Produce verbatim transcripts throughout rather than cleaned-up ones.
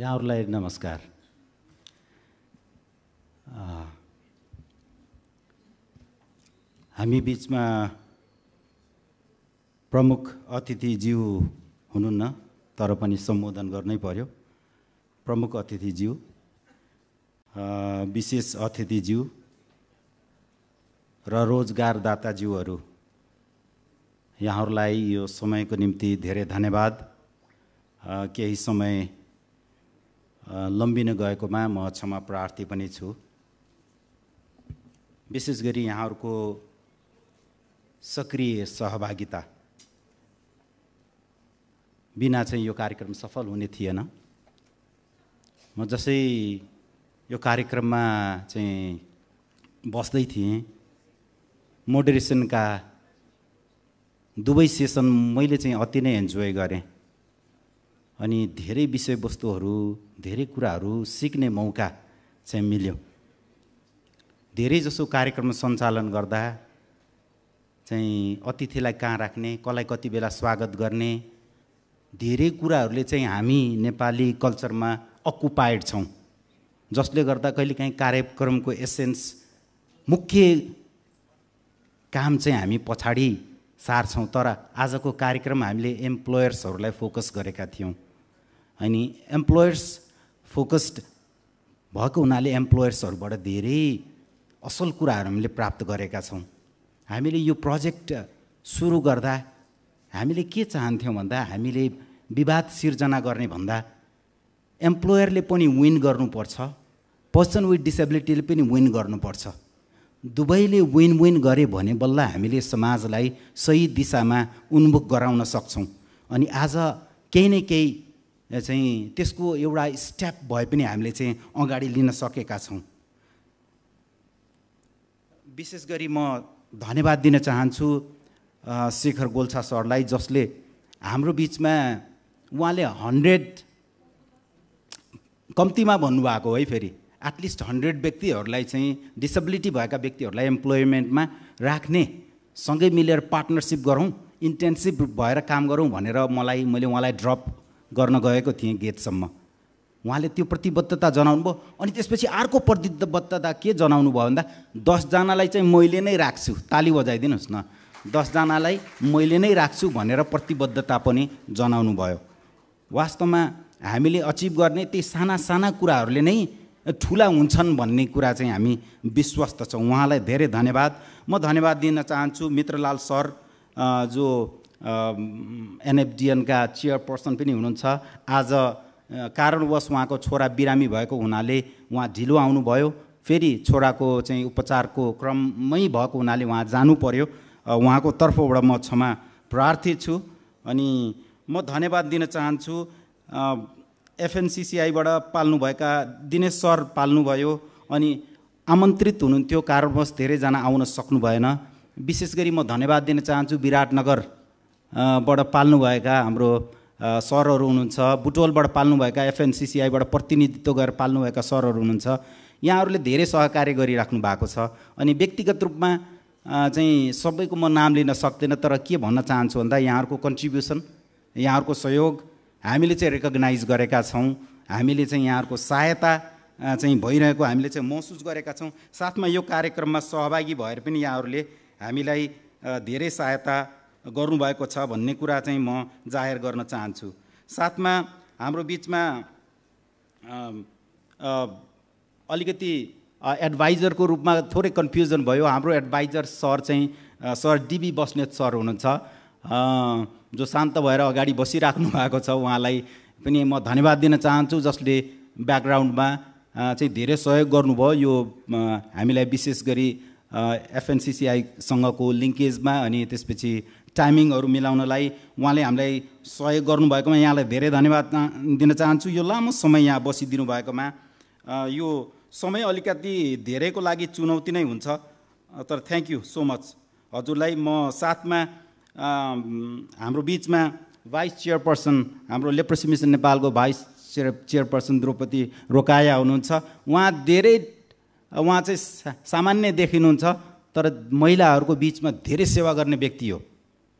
यहाँहरुलाई नमस्कार। हामी बीचमा प्रमुख अतिथि ज्यू हुनुहुन्न तर पनि सम्बोधन गर्नै पर्यो। प्रमुख अतिथि ज्यू, विशेष अतिथि ज्यू र रोजगारदाता ज्यूहरु, यहाँहरुलाई यो समयको निम्ति धेरै धन्यवाद। केही समय लम्बिन गएकोमा म क्षमा प्रार्थी पनि छु। विशेष गरी यहाँहरुको सक्रिय सहभागिता बिना चाहिँ यो कार्यक्रम सफल हुने थिएन। म जसै यो कार्यक्रममा चाहिँ बस्दै थिएँ, मोडरेसनका दुवै सेसन मैले चाहिँ अति नै एन्जोय गरेँ अनि धेरै विषयवस्तुहरू, धेरै कुराहरू सिक्ने मौका चाहिँ मिल्यो। धेरै जसो कार्यक्रम सञ्चालन गर्दा चाहिँ अतिथिलाई कहाँ राख्ने, कसलाई कति बेला स्वागत गर्ने, धेरै कुराहरूले चाहिँ हामी नेपाली कल्चरमा अकुपाइड छौं, जसले गर्दा कहिलेकाहीँ कार्यक्रमको एसेन्स, मुख्य काम चाहिँ हामी पछाडी सार्छौं। तर आजको कार्यक्रम हामीले एम्प्लोयर्सहरूलाई फोकस गरेका थियौं अनि एम्प्लोयर्स फोकस्ड भएको हुनाले एम्प्लोयर्सहरूबाट धेरै असल कुराहरू हामीले प्राप्त गरेका छौं। हामीले यो प्रोजेक्ट सुरु गर्दा हामीले के चाहन्थ्यौं भन्दा, हामीले विवाद सिर्जना गर्ने भन्दा एम्प्लोयरले पनि विन गर्नुपर्छ, पर्सन विथ डिसेबिलिटीले पनि विन गर्नुपर्छ। दुवैले विन विन गरे भने बल्ल हामीले समाजलाई सही दिशामा उन्मुख गराउन सक्छौं अनि आज केही न केही चाहिँ त्यसको एउटा स्टेप भए पनि हामीले चाहिँ अगाडि लिन सकेका छौं। विशेष गरी म धन्यवाद दिन चाहन्छु शेखर गोल्छा सरलाई, जसले हाम्रो बीचमा उहाँले हन्ड्रेड कम्तीमा भन्नुभएको है, फेरि एटलिस्ट हन्ड्रेड व्यक्तिहरूलाई चाहिँ डिसेबिलिटी भएका व्यक्तिहरूलाई एम्प्लोइमेन्टमा राख्ने, सँगै मिलेर पार्टनरसिप गरौँ, इन्टेन्सिभ भएर काम गरौँ भनेर मलाई मैले उहाँलाई ड्रप गर्न गएको थिएँ गेटसम्म। उहाँले त्यो प्रतिबद्धता जनाउनु भयो अनि त्यसपछि अर्को प्रतिबद्धता के जनाउनु भयो भन्दा दसजनालाई चाहिँ मैले नै राख्छु, ताली बजाइदिनुहोस् न, दसजनालाई मैले नै राख्छु भनेर प्रतिबद्धता पनि जनाउनु भयो। वास्तवमा हामीले अचिभ गर्ने ती साना साना कुराहरूले नै ठुला हुन्छन् भन्ने कुरा चाहिँ हामी विश्वस्त छौँ। उहाँलाई धेरै धन्यवाद। म धन्यवाद दिन चाहन्छु मित्रलाल सर, जो एनएफडी-N का चेयरपर्सन पनि हुनुहुन्छ। आज कारणवश उहाँको छोरा बिरामी भएको हुनाले उहाँ ढिलो आउनुभयो, फेरि छोराको चाहिँ उपचारको क्रममै भएको हुनाले उहाँ जानु पर्यो। उहाँको तर्फबाट म क्षमा प्रार्थी छु अनि म धन्यवाद दिन चाहन्छु एफएनसीसीआईबाट पाल्नुभएका दिनेश सर पाल्नुभयो अनि आमन्त्रित हुनुहुन्थ्यो, कारणवश धेरैजना आउन सक्नु भएन। विशेष गरी म धन्यवाद दिन चाहन्छु विराटनगरबाट पाल्नुभएका हाम्रो सरहरू हुनुहुन्छ, बुटोलबाट पाल्नुभएका एफएनसीसीआईबाट प्रतिनिधित्व गरेर पाल्नुभएका सरहरू हुनुहुन्छ। यहाँहरूले धेरै सहकार्य गरिराख्नु भएको छ अनि व्यक्तिगत रूपमा चाहिँ सबैको म नाम लिन सक्दिनँ तर के भन्न चाहन्छु भन्दा यहाँहरूको कन्ट्रिब्युसन, यहाँहरूको सहयोग हामीले चाहिँ रेकग्नाइज गरेका छौँ, हामीले चाहिँ यहाँहरूको सहायता चाहिँ भइरहेको हामीले चाहिँ महसुस गरेका छौँ। साथमा यो कार्यक्रममा सहभागी भएर पनि यहाँहरूले हामीलाई धेरै सहायता गर्नुभएको छ भन्ने कुरा चाहिँ म जाहेर गर्न चाहन्छु। साथमा हाम्रो बिचमा अलिकति एडभाइजरको रूपमा थोरै कन्फ्युजन भयो। हाम्रो एडभाइजर सर चाहिँ सर डिबी बस्नेत सर हुनुहुन्छ, जो शान्त भएर अगाडि बसिराख्नु भएको छ। उहाँलाई पनि म धन्यवाद दिन चाहन्छु, जसले ब्याकग्राउन्डमा चाहिँ धेरै सहयोग गर्नुभयो। यो हामीलाई विशेष गरी एफएनसीसीआईसँगको लिङ्केजमा अनि त्यसपछि टाइमिङहरू मिलाउनलाई उहाँले हामीलाई सहयोग गर्नुभएकोमा यहाँलाई धेरै धन्यवाद दिन चाहन्छु। यो लामो समय यहाँ बसिदिनु भएकोमा, यो समय अलिकति धेरैको लागि चुनौती नै हुन्छ तर थ्याङ्क यू सो मच हजुरलाई। म साथमा हाम्रो बिचमा भाइस चेयरपर्सन, हाम्रो लेप्रोसी मिसन नेपालको vice chair chairperson Draupadi Rokaya हुनुहुन्छ। उहाँ धेरै उहाँ चाहिँ सामान्य देखिनुहुन्छ तर महिलाहरूको बिचमा धेरै सेवा गर्ने व्यक्ति हो।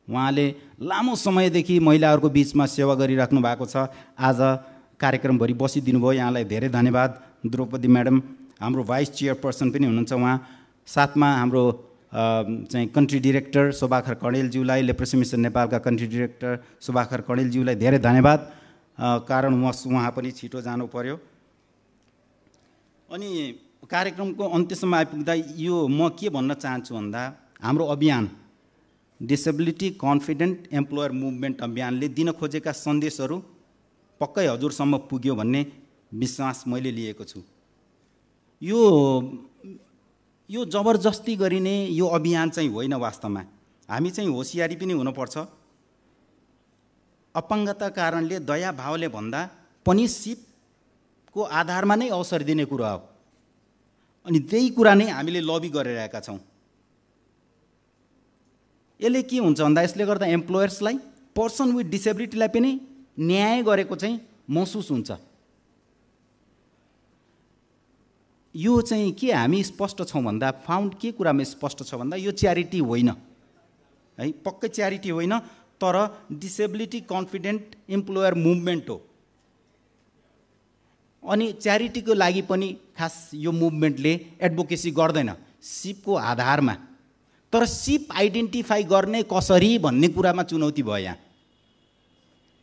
उहाँले लामो समयदेखि महिलाहरूको बिचमा सेवा गरिराख्नु भएको छ। आज कार्यक्रम भरि बसिदिनु भयो यहाँलाई धेरै धन्यवाद द्रौपदी म्याडम हाम्रो भाइस चेयरपर्सन पनि हुनुहुन्छ उहाँ साथमा हाम्रो चाहिँ कन्ट्री डाइरेक्टर शोभाकर कडेल ज्यूलाई लेप्रोसी मिशन नेपालका कन्ट्री डाइरेक्टर शोभाकर कडेल ज्यूलाई धेरै धन्यवाद कारण उहाँ पनि छिटो जानु पर्यो अनि कार्यक्रमको अन्त्यसम्म आइपुग्दा यो म के भन्न चाहन्छु भन्दा हाम्रो अभियान डिसेबिलिटी कन्फिडेन्ट एम्प्लयर मुभमेन्ट अभियानले दिन खोजेका सन्देशहरू पक्कै हजुरसम्म पुग्यो भन्ने विश्वास मैले लिएको छु यो यो जबरजस्ती गरिने यो अभियान चाहिँ होइन वास्तवमा हामी चाहिँ होशियारी पनि हुनु पर्छ अपंगता कारणले दया भावले भन्दा पनि सिपको आधारमा नै अवसर दिने कुरा हो अनि त्यही कुरा नै हामीले लबी गरिरहेका छौं यसले के हुन्छ भन्दा यसले गर्दा एम्प्लयर्सलाई पर्सन विथ डिसेबिलिटीलाई पनि न्याय गरेको चाहिँ महसुस हुन्छ यो चाहिँ के हामी स्पष्ट छौं भन्दा फाउन्ड के कुरामा स्पष्ट छ भन्दा यो च्यारिटी होइन है पक्कै च्यारिटी होइन तर डिसेबिलिटी कन्फिडेन्ट एम्प्लयर मुभमेन्ट हो अनि च्यारिटीको लागि पनि खास यो मुभमेन्टले एडभोकेसी गर्दैन सिपको आधारमा तर सिप आइडेन्टिफाई गर्ने कसरी भन्ने कुरामा चुनौती भयो यहाँ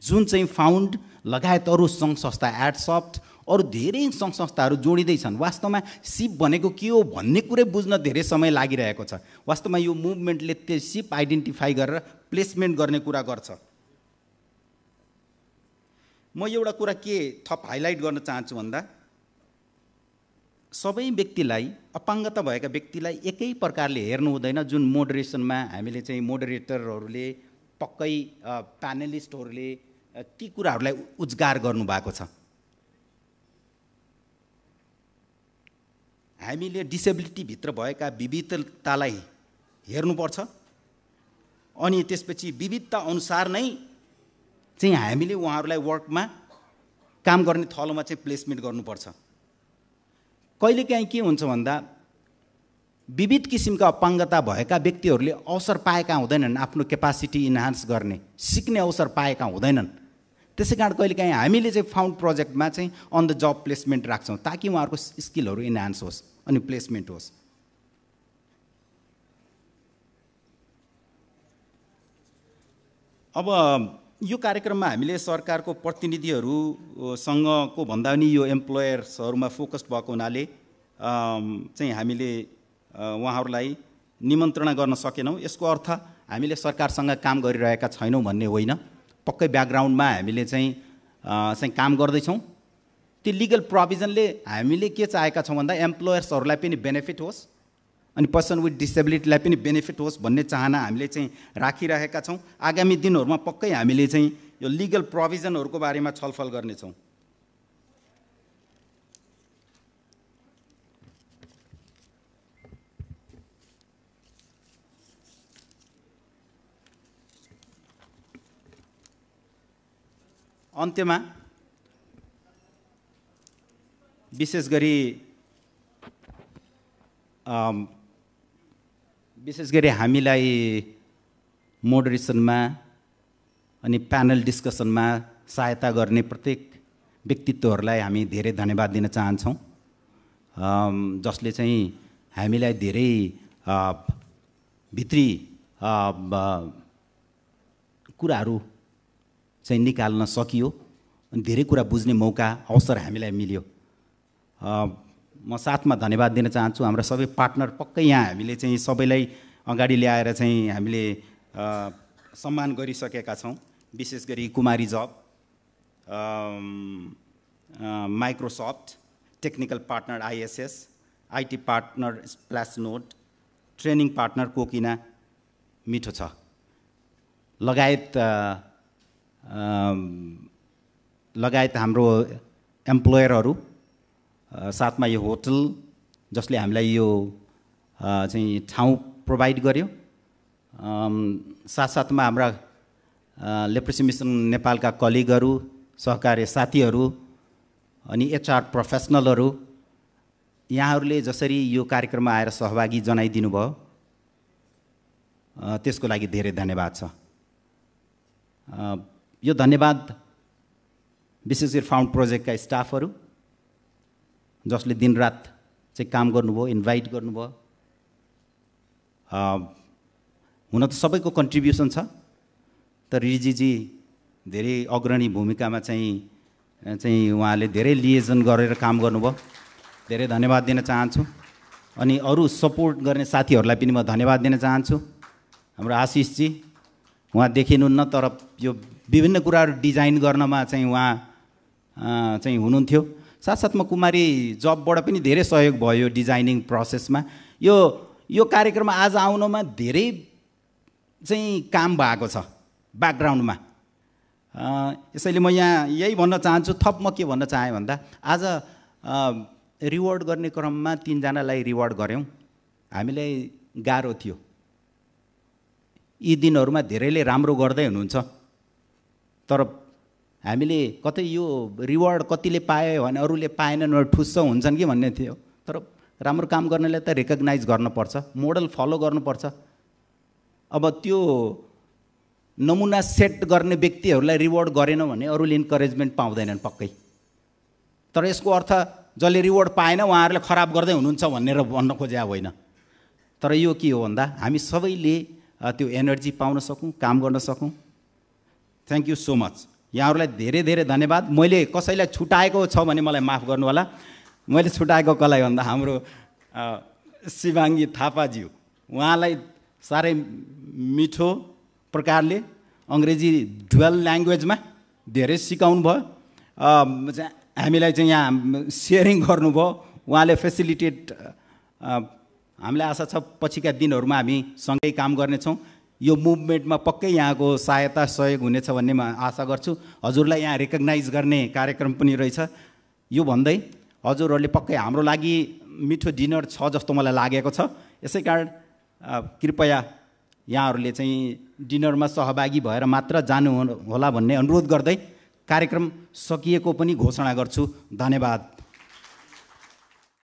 जुन चाहिँ फाउन्ड लगायत अरु संघ संस्था एडसफ्ट अरु धेरै संघ संस्थाहरु जोडिदै छन् वास्तवमा सिप भनेको के हो भन्ने कुरै बुझ्न धेरै समय लागिरहेको छ वास्तवमा यो मुभमेन्टले त्यो सिप आइडेन्टिफाई गरेर प्लेसमेन्ट गर्ने कुरा गर्छ म एउटा कुरा के थप हाइलाइट गर्न चाहन्छु भन्दा सबै व्यक्तिलाई अपाङ्गता भएका व्यक्तिलाई एकै प्रकारले हेर्नु हुँदैन जुन मोडरेसनमा हामीले चाहिँ मोडरेटरहरुले पक्कै प्यानलिस्टहरुले ती कुराहरुलाई उजागर गर्नु भएको छ हामीले डिसेबिलिटी भित्र भएका विविधतालाई हेर्नुपर्छ अनि त्यसपछि विविधता अनुसार नै चाहिँ हामीले उहाँहरुलाई वर्कमा काम गर्ने थलोमा चाहिँ प्लेसमेन्ट गर्नुपर्छ कहिलेकाहीँ के हुन्छ भन्दा विविध किसिमका अपाङ्गता भएका व्यक्तिहरुले अवसर पाएका हुँदैनन् आफ्नो क्यापासिटी इन्हान्स गर्ने सिक्ने अवसर पाएका हुँदैनन् त्यसैकारण कहिलेकाहीँ हामीले चाहिँ फाउन्ड प्रोजेक्टमा चाहिँ अन द जब प्लेसमेन्ट राख्छौं ताकि उहाँहरुको स्किलहरु इन्हान्स होस् अनि प्लेसमेन्ट होस् अब यो कार्यक्रममा हामीले सरकारको प्रतिनिधिहरुसँगको भन्दा पनि यो एम्प्लयर्सहरुमा फोकस्ड भएको हुनाले चाहिँ हामीले उहाँहरुलाई निमन्त्रणा गर्न सकेनौं यसको अर्थ हामीले सरकारसँग काम गरिरहेका छैनौं भन्ने होइन पक्कै ब्याकग्राउन्डमा हामीले चाहिँ चाहिँ काम गर्दै छौं त्यो लीगल प्रोभिजनले हामीले के चाहेका छौं भन्दा एम्प्लयर्सहरुलाई पनि बेनिफिट होस् अनि पर्सन विथ डिसेबिलिटीलाई पनि बेनिफिट होस् भन्ने चाहना हामीले चाहिँ राखिरहेका छौं आगामी दिनहरुमा पक्कै हामीले चाहिँ यो लीगल प्रोभिजनहरुको बारेमा छलफल गर्ने छौं अन्त्यमा विशेष गरी विशेष गरी हामीलाई मोडरेसनमा अनि प्यानल डिस्कसनमा सहायता गर्ने प्रत्येक व्यक्तित्वहरुलाई हामी धेरै धन्यवाद दिन चाहन्छौं जसले चाहिँ हामीलाई धेरै भित्री कुराहरु चाहिँ निकाल्न सकियो अनि धेरै कुरा बुझ्ने मौका अवसर हामीलाई मिल्यो म साथमा धन्यवाद दिन चाहन्छु हाम्रो सबै पार्टनर पक्कै यहाँ हामीले चाहिँ सबैलाई अगाडि ल्याएर चाहिँ हामीले सम्मान गरिसकेका छौं विशेष गरी Kumari job Microsoft technical partner ISS IT partner Splashnode training partner कोकिना मिठो छ लगायत लगायत हाम्रो एम्प्लयरहरु साथमा यो होटल जसले हामीलाई यो चाहिँ ठाउँ प्रोभाइड गर्यो साथसाथमा हाम्रा लेप्रोसी मिशन नेपालका कलिगहरु सहकार्य साथीहरु अनि एचआर प्रोफेसनलहरु यहाँहरुले जसरी यो कार्यक्रममा आएर सहभागी जनाइदिनु भयो त्यसको लागि धेरै धन्यवाद छ यो धन्यवाद विशेष गरी फाउन्ड प्रोजेक्ट का स्टाफहरु जसले दिन रात चाहिँ काम गर्नुभयो इन्भाइट गर्नुभयो अ हुन त सबैको कन्ट्रिब्युसन छ तर रिजीजी धेरै अग्रणी भूमिकामा चाहिँ चाहिँ उहाँले धेरै लिएजन गरेर काम गर्नुभयो धेरै धन्यवाद दिन चाहन्छु अनि अरु सपोर्ट गर्ने साथीहरुलाई पनि म धन्यवाद दिन चाहन्छु हाम्रो आशिष जी उहाँ देखिनुन्न तर यो विभिन्न कुराहरु डिजाइन गर्नमा चाहिँ उहाँ चाहिँ हुनुहुन्थ्यो साथसाथमा कुमारी जबबाट पनि धेरै सहयोग भयो डिजाइनिङ प्रोसेसमा यो यो कार्यक्रममा आज आउनमा धेरै चाहिँ काम भएको छ ब्याकग्राउन्डमा यसैले म यहाँ यही भन्न चाहन्छु थप म के भन्न चाहे भन्दा आज रिवार्ड गर्ने क्रममा तीन जनालाई रिवार्ड गर्यौं हामीलाई गाह्रो थियो यी दिनहरुमा धेरैले राम्रो गर्दै हुनुहुन्छ तर हामीले कतै यो रिवार्ड कतिले पाए भने अरूले पाएनन् भने ठुस्स हुन्छन् कि भन्ने थियो तर राम्रो काम गर्नेलाई त रेकग्नाइज गर्न पर्छ मोडल फलो गर्नु पर्छ अब त्यो नमुना सेट गर्ने व्यक्तिहरुलाई रिवार्ड गरेन भने अरूले इन्करेजमेन्ट पाउँदैनन् पक्कै तर यसको अर्थ जसले रिवार्ड पाएन उहाँहरुले खराब गर्दै हुनुहुन्छ भनेर भन्न खोज्या होइन तर यो के हो भन्दा हामी सबैले त्यो एनर्जी पाउन सकौं काम गर्न सकौं थ्यांक यू सो मच यहाँहरुलाई धेरै धेरै धन्यवाद मैले कसैलाई छुटाएको छ भने मलाई माफ गर्नु होला मैले छुटाएको कसलाई भन्दा हाम्रो शिवांगी थापा ज्यू उहाँलाई सारै मिठो प्रकारले अंग्रेजी ड्युअल ल्याङ्ग्वेजमा धेरै सिकाउनु भयो हामीलाई चाहिँ यहाँ शेयरिङ गर्नु भयो उहाँले फेसिलिटेट हामीलाई आशा छ पछिका दिनहरुमा हामी सँगै काम गर्नेछौं यो मुभमेन्टमा पक्कै यहाँको सहायता सहयोग हुनेछ भन्ने म आशा गर्छु हजुरलाई यहाँ रेकग्नाइज गर्ने कार्यक्रम पनि रहेछ यो भन्दै हजुरहरुले पक्कै हाम्रो लागि मिठो डिनर छ जस्तो मलाई लागेको छ यसैकारण कृपया यहाँहरुले चाहिँ डिनरमा सहभागी भएर मात्र जानु होला भन्ने अनुरोध गर्दै कार्यक्रम सकिएको पनि घोषणा गर्छु धन्यवाद।